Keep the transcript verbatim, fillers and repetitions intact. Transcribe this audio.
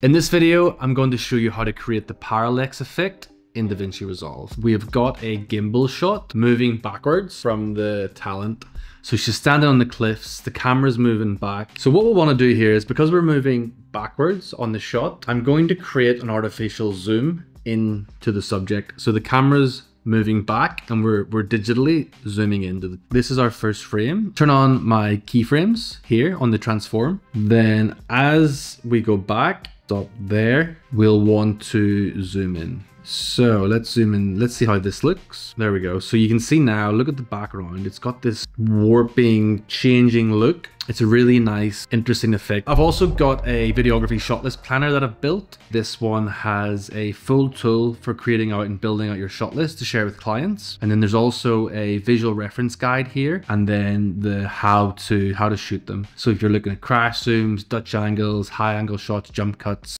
In this video, I'm going to show you how to create the parallax effect in DaVinci Resolve. We have got a gimbal shot moving backwards from the talent. So she's standing on the cliffs, the camera's moving back. So what we'll want to do here is, because we're moving backwards on the shot, I'm going to create an artificial zoom into the subject. So the camera's moving back and we're, we're digitally zooming into the, this is our first frame. Turn on my keyframes here on the transform. Then as we go back, stop there, we'll want to zoom in. So let's zoom in, let's see how this looks. There we go. So you can see now, look at the background. It's got this warping, changing look. It's a really nice, interesting effect. I've also got a videography shot list planner that I've built. This one has a full tool for creating out and building out your shot list to share with clients. And then there's also a visual reference guide here, and then the how to, how to shoot them. So if you're looking at crash zooms, Dutch angles, high angle shots, jump cuts,